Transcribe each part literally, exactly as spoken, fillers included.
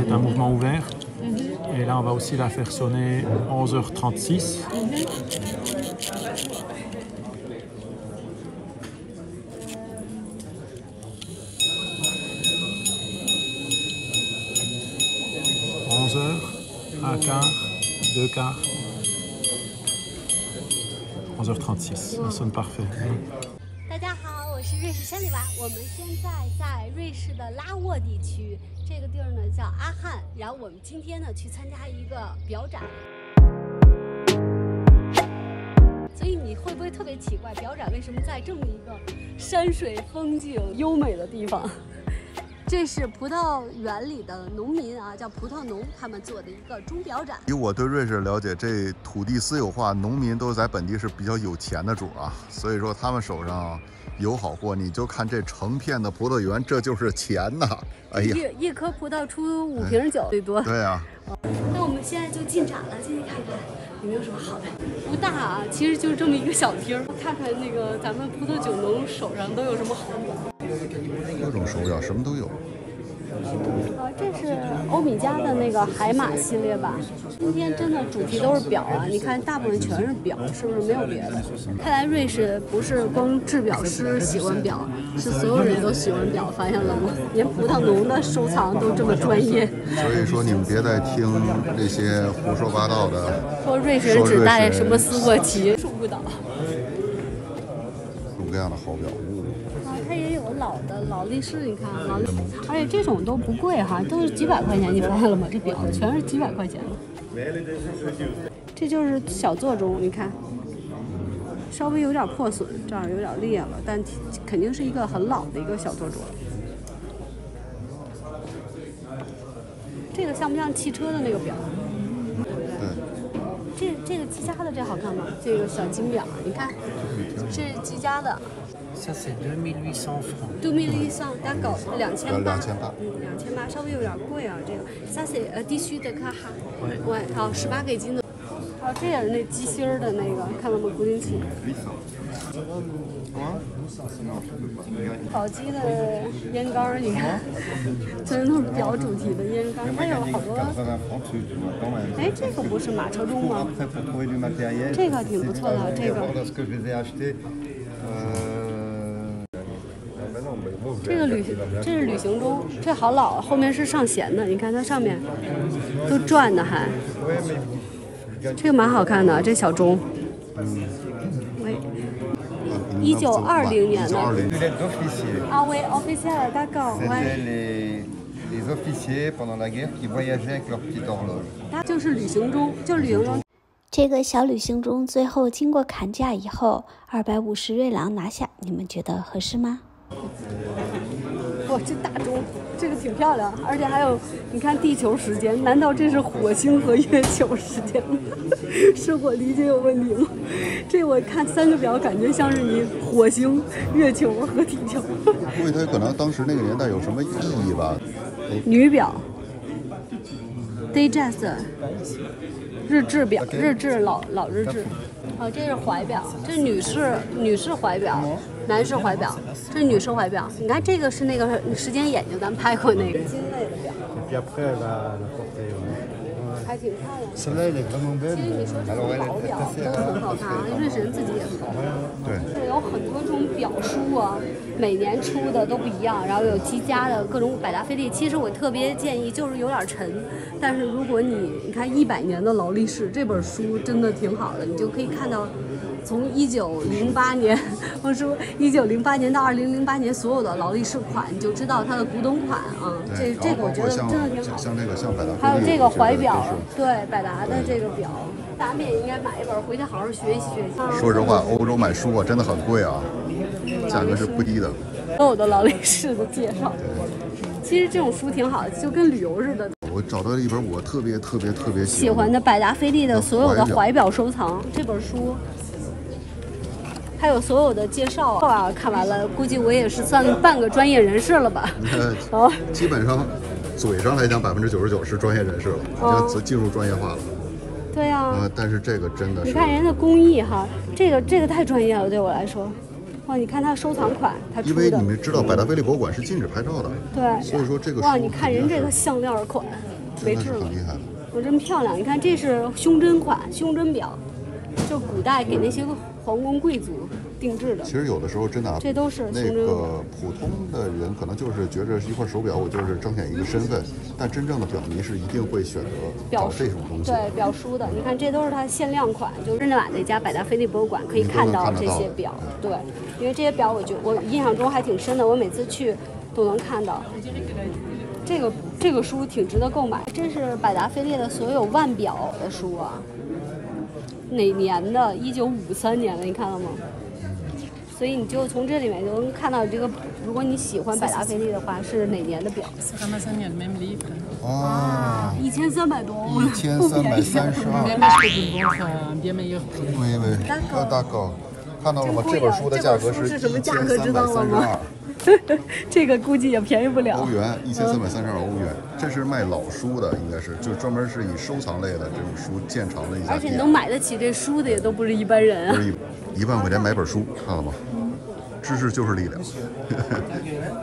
C'est un mouvement ouvert. Et là, on va aussi la faire sonner onze heures trente-six. onze heures, un quart, deux quarts. onze heures trente-six, ça sonne parfait. Bonjour, je suis瑞士山地娃。我们现在在瑞士的拉沃地区，这个地儿呢叫阿汉。然后我们今天呢去参加一个表展，所以你会不会特别奇怪，表展为什么在这么一个山水风景优美的地方？这是葡萄园里的农民啊，叫葡萄农，他们做的一个钟表展。以我对瑞士了解，这土地私有化，农民都在本地是比较有钱的主啊，所以说他们手上有好货。你就看这成片的葡萄园，这就是钱呐！哎呀，一一颗葡萄出五瓶酒最多。对啊。那我们现在就进展了，进去看看有没有什么好的。不大啊，其实就是这么一个小厅，看看那个咱们葡萄酒农手上都有什么好货。 各种手表，什么都有。啊，这是欧米茄的那个海马系列吧？今天真的主题都是表啊！你看，大部分全是表，是不是没有别的？看来瑞士不是光制表师喜欢表，是所有人都喜欢表，发现了吗？连葡萄农的收藏都这么专业。所以说，你们别再听这些胡说八道的。说瑞士人只带什么斯沃琪，是误导。各种各样的好表。 老的老力士，你看，老力士，而且这种都不贵哈，都是几百块钱，你发现了吗？这表全是几百块钱的。这就是小座钟，你看，稍微有点破损，这儿有点裂了，但肯定是一个很老的一个小座钟。这个像不像汽车的那个表？对。这这个积家的这好看吗？这个小金表，你看，这是积家的。 Ça c'est deux mille huit cents francs. deux mille huit cents, d'accord. deux mille huit cents. deux mille huit cents, 稍微有点贵啊，这个。Ça c'est euh dix-huit de Kaha. 对，好，十八给金的。哦，这也是那鸡心儿的那个，看到吗？古丁旗。宝鸡的烟缸儿，你看，全都是表主题的烟缸，它有好多。哎，这个不是马车钟吗？这个挺不错的，这个。 这个旅，这是旅行钟，这好老，后面是上弦的，你看它上面都转的还，这个蛮好看的，这小钟，喂，一九二零年的，啊喂 ，officier 大哥，喂。 Les officiers pendant la guerre qui voyageaient avec leur petite horloge. 它就是旅行钟，就是旅行钟。 这个小旅行钟最后经过砍价以后，二百五十瑞郎拿下，你们觉得合适吗？哇，这大钟，这个挺漂亮，而且还有，你看地球时间，难道这是火星和月球时间吗？是我理解有问题吗？这我看三个表，感觉像是你火星、月球和地球。估计它可能当时那个年代有什么意义吧？女表 ，Dayjust。 日制表，日制老老日制，哦，这是怀表，这是女士女士怀表，男士怀表，这是女士怀表。你看这个是那个时间眼睛，咱拍过那个金类的表，还挺漂亮。其实你说这种老表都很好看啊，瑞士人自己也做。对，这有很多种表书啊，每年出的都不一样，然后有积家的各种百达翡丽。其实我特别建议，就是有点沉，但是如果你你看一百年的劳力士这本书真的挺好的，你就可以看到从一九零八年，我说一九零八年到二零零八年所有的劳力士款，你就知道它的古董款啊。这这个我觉得真的挺好。像这个像百达，还有这个怀表。 对百达的这个表，咱们也应该买一本回去好好学习学习。说实话，欧洲买书啊真的很贵啊，价格是不低的。所有的劳力士的介绍，其实这种书挺好的，就跟旅游似的。我找到了一本我特别特别特别喜欢的百达翡丽的所有的怀表收藏这本书，还有所有的介绍啊。看完了，估计我也是算半个专业人士了吧？哦，基本上。 嘴上来讲，百分之九十九是专业人士了，已经进入专业化了。对呀。呃，但是这个真的是。你看人家工艺哈，这个这个太专业了，对我来说。哇，你看他收藏款，他出的。因为你们知道百达翡丽博物馆是禁止拍照的，对，所以说这个哇，你看人这个项链款，贼质了，我真漂亮。你看这是胸针款，胸针表，就古代给那些皇宫贵族定制的。其实有的时候真的，这都是那个普通的人可能就是觉着一块手表，我就是彰显一个身份，但真正的表迷是一定会选择表这种东西，对，表叔的。你看这都是它限量款，就是日内瓦那家百达翡丽博物馆可以看到这些表，对。 因为这些表，我觉我印象中还挺深的，我每次去都能看到。这个这个书挺值得购买，这是百达翡丽的所有腕表的书啊，哪年的？一九五三年的，你看到吗？所以你就从这里面就能看到这个，如果你喜欢百达翡丽的话，是哪年的表？三百三年没离开。啊，一千三百多。一千三百三十二。对对，大大哥。 看到了吗？这本书的价格是一千三百三十二，这个估计也便宜不了。欧元一千三百三十二欧元，这是卖老书的，应该是就专门是以收藏类的这种书见长的一家店。而且能买得起这书的也都不是一般人啊。不是一一万块钱买本书，看了吗？知识就是力量。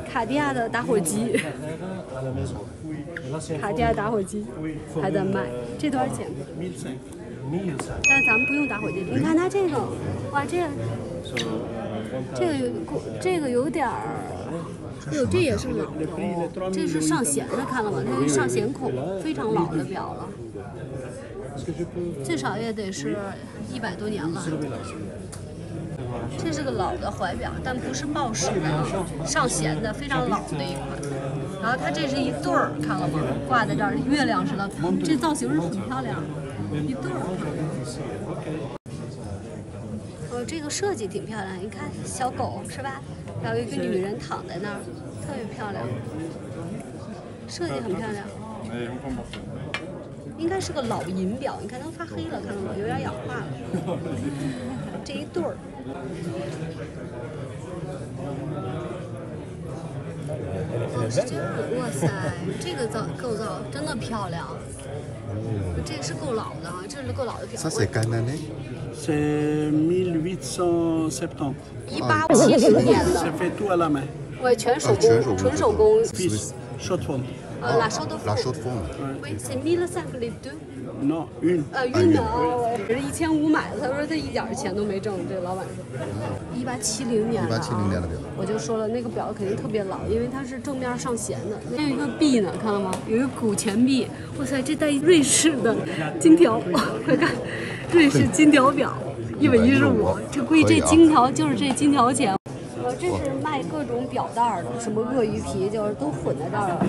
卡地亚的打火机，卡地亚打火机还在卖，这多少钱？ 但咱们不用打火机，你看它这个，哇，这个，这个有这个有点儿，哟，这也是老的，这是上弦的，看了吗？这是上弦孔，非常老的表了，最少也得是一百多年吧。这是个老的怀表，但不是报时的，上弦的，非常老的一款。然后它这是一对儿，看了吗？挂在这儿，月亮似的，这造型是很漂亮的。 一对儿，呃、哦，这个设计挺漂亮。你看，小狗是吧？然后一个女人躺在那儿，特别漂亮，设计很漂亮。应该是个老银表，你看都发黑了，看到吗？有点氧化了。这一对儿。哦，是这样的，哇塞，这个造构造真的漂亮。 这是够老的啊，这是够老的表。Ça c'est quelle année? C'est mille huit cent soixante-dix. 一八七零年的。C'est fait tout à la main. 我全手工，纯手工。Chaux-de-Fonds. 呃，La Chaux-de-Fonds. La Chaux-de-Fonds. 喂 ，c'est mille cinq cents deux. Non, une. 呃，une 啊，我是一千五买的，他说他一点钱都没挣，这老板说。一八七零年的。一八七零年的表。我就说了，那个表肯定特别老，因为它是正面上弦的。还有一个币呢，看到吗？有一个古钱币，哇塞，这带瑞士的金条，快看，瑞士金条表，一百一十五，这估计这金条就是这金条钱。呃，这是卖各种表带的，什么鳄鱼皮，就是都混在这儿了。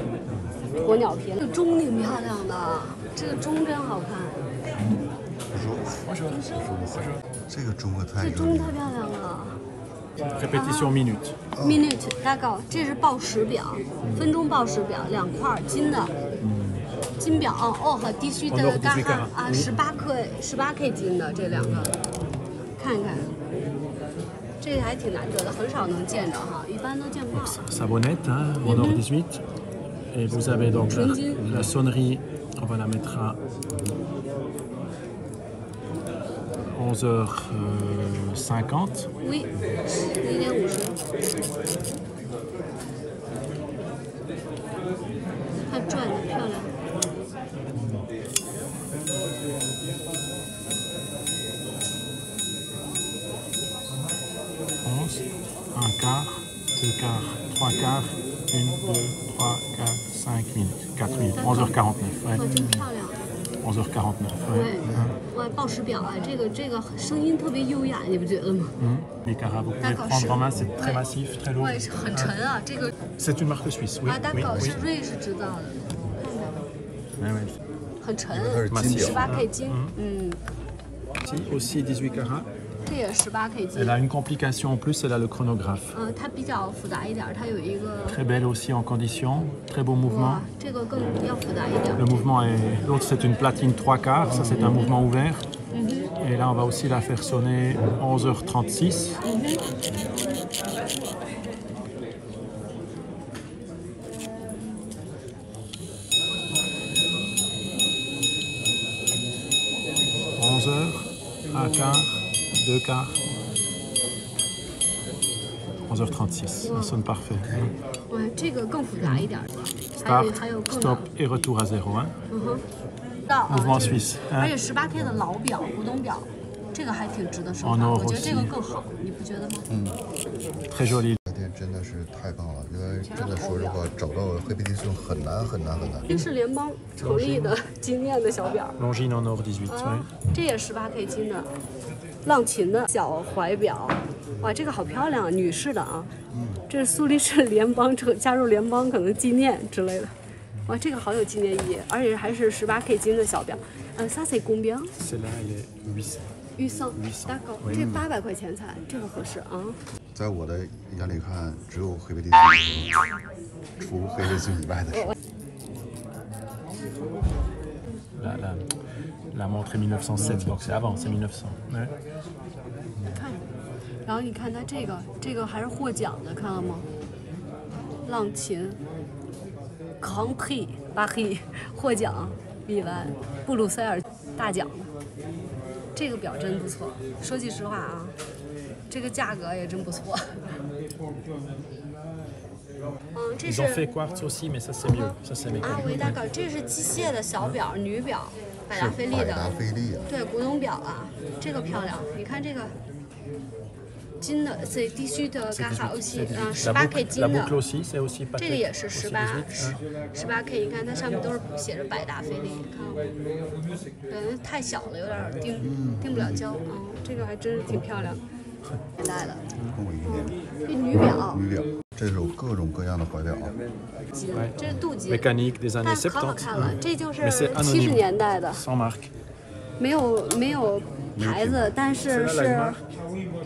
鸵鸟皮，这个钟挺漂亮的，这个钟真好看。我说，我说，我说，这个钟可太这钟太漂亮了。Repetition minute。minute， 大概这是报时表，分钟报时表，两块金的，金表哦，和必须的干哈啊，十八克，十八 K 金的这两个，看看，这还挺难得的，很少能见着哈，一般都见不到。Sabonnette, Honor dix-huit。 Et vous avez donc la, la sonnerie, on va la mettre à onze heures cinquante. Oui, il est rouge. onze, un quart, deux quarts, trois quarts, une, deux. trois, quatre, cinq minutes, quatre minutes, onze heures quarante-neuf. onze heures quarante-neuf. Ouais. Ouais, 报时表啊，这个这个声音特别优雅，你不觉得吗？嗯。Les carats, vous pouvez prendre en main, c'est très massif, très lourd. 对，很沉啊，这个。C'est une marque suisse. 啊，大狗是瑞士制造的。看到。很沉，十八 K 金，嗯。Aussi dix-huit carats. 这也十八 K 金。Elle a une complication en plus, elle a le chronographe. 嗯，它比较复杂一点，它有一个。Très belle aussi en condition, très beau mouvement. 这个更要复杂一点。Le mouvement est, l'autre c'est une platine trois quarts, ça c'est un mouvement ouvert. Et là on va aussi la faire sonner onze heures trente-six. onze heures, un quart. deux quarts. quatorze heures trente-six, ça sonne parfait. Ouais, ce stop, stop et retour à zéro. Hein. Mm-hmm. Mouvement suisse. Hein. En or aussi. Mm. Très joli. 真的是太棒了！因为真的说实话，找到黑皮筋很难很难很难。这是联邦口译的经验的小表 ，Longines en or dix-huit， 这也十八K 金的浪琴的小怀表，哇，这个好漂亮，女士的啊。嗯，这是苏黎世联邦加入联邦可能纪念之类的，哇，这个好有纪念意义，而且还是十八K 金的小表。嗯 ，ça c'est combien？ Celle-là elle est huit cents. huit cents， d'accord， 这八百块钱才，这个合适啊。 在我的眼里看，只有黑贝蒂斯，除黑贝斯以外的事。La la la montre mille neuf cent sept, donc c'est avant, c'est mille neuf cents. 看，然后你看它这个，这个还是获奖的，看到吗？浪琴 ，Grand Prix Paris 获奖，米兰布鲁塞尔大奖的。这个表真不错，说句实话啊。 这个价格也真不错。嗯，这是。Ils ont fait quartz aussi, mais ça c'est mieux, ça c'est mieux. 啊，维达搞，这是机械的小表，女表，百达翡丽的。百达翡丽啊。对，古董表啊，这个漂亮，你看这个金的，这必须的嘎哈aussi，嗯，十八 K 金的。这个也是十八，十八 K， 你看它上面都是写着百达翡丽，看到吗？嗯，太小了，有点钉钉不了胶啊，这个还真是挺漂亮的。 年代的，跟我一年。这女表，女表，这有各种各样的怀表。金，这是镀金。Mécanique des années soixante-dix。太好看了，这就是七十年代的。Sans marque。没有没有牌子，但是是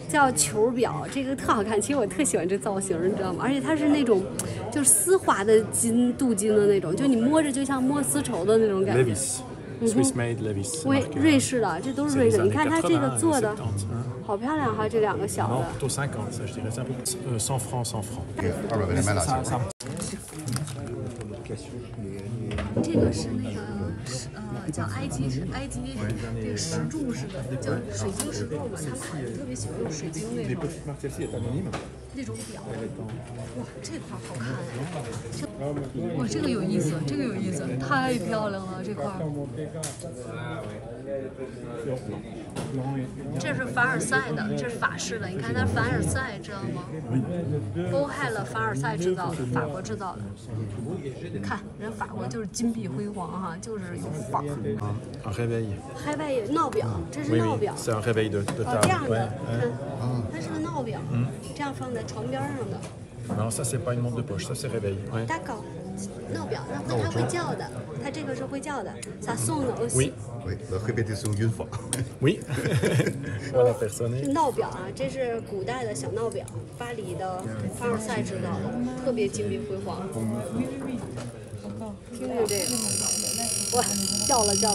叫球表，这个特好看。其实我特喜欢这造型，你知道吗？而且它是那种就是丝滑的金镀金的那种，就你摸着就像摸丝绸的那种感觉。 Swiss made Levi's， 瑞瑞士的，这都是瑞士。你看它这个做的，好漂亮哈！这两个小的。都cinquante，je dirais ça pour cent francs, cent francs。二百块钱买哪去？这个是那个呃叫埃及是埃及那个石柱似的，叫水晶石柱嘛。他们好像特别喜欢用水晶那种那种表。哇，这块好看哎！ 哇，这个有意思，这个有意思，太漂亮了这块。这是凡尔赛的，这是法式的，你看它凡尔赛，知道吗？包含了凡尔赛制造的，法国制造的。看人法国就是金碧辉煌哈，就是有范儿。啊 ，réveil，réveil闹表，这是闹表。c'est un réveil de de table。这样的，看，它是个闹表，这样放在床边上的。 Non, ça c'est pas une montre de poche, ça c'est réveil. D'accord. Non, bien. Non, ça c'est réveil. Ça c'est réveil. Ça sonne aussi. Oui. Oui. Le répéter sur une fois. Oui. Voilà, personne. Non, bien. Ça c'est un petit non, bien. Paris, Français, je sais. Très bien, très bien. Oui, oui, oui. Entendez ça. Ouais, ciao, ciao.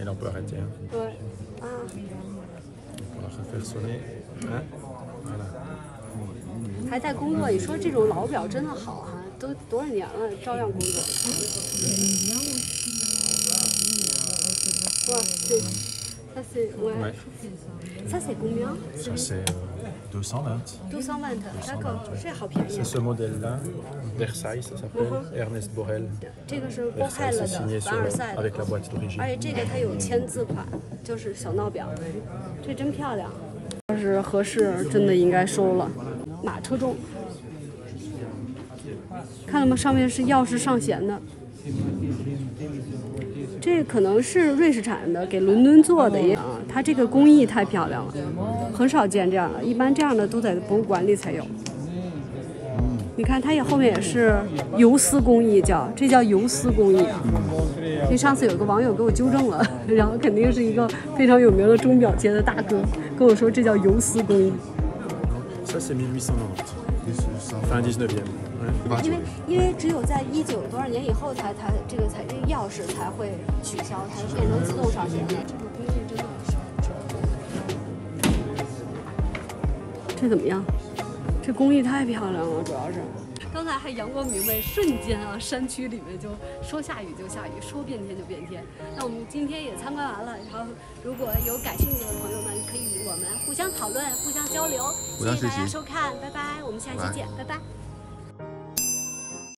Et là, on peut arrêter. Ouais. Ah. On va refaire sonner. Hein? Voilà. 还在工作，你说这种老表真的好啊，都多少年了，照样工作。哇，对，那是我，那是多少？那是deux cent vingt。deux cent vingt， d'accord， 这好便宜。这 modèle-là, Versailles, ça s'appelle Ernest Borel。这个是波海勒的，凡尔赛的。而且这个它有签字款，就是小闹表，这真漂亮。要是合适，真的应该收了。 马车中，看到吗？上面是钥匙上弦的，这可能是瑞士产的，给伦敦做的也啊。它这个工艺太漂亮了，很少见这样的，一般这样的都在博物馆里才有。你看，它也后面也是游丝工艺叫，这叫游丝工艺啊。因为上次有个网友给我纠正了，然后肯定是一个非常有名的钟表界的大哥跟我说，这叫游丝工艺。 Ça c'est mille huit cent quatre-vingt-dix. Fin dix-neuvième. 因为因为只有在一九多少年以后才才这个才这个钥匙才会取消，才会变成自动上弦的。这个工艺真的很少。这怎么样？这工艺太漂亮了，主要是。刚才还阳光明媚，瞬间啊，山区里面就说下雨就下雨，说变天就变天。那我们今天也参观完了，然后如果有感兴趣的朋友们，可以与我们互相讨论、互相交流。谢谢大家收看，拜拜，我们下期见，拜拜。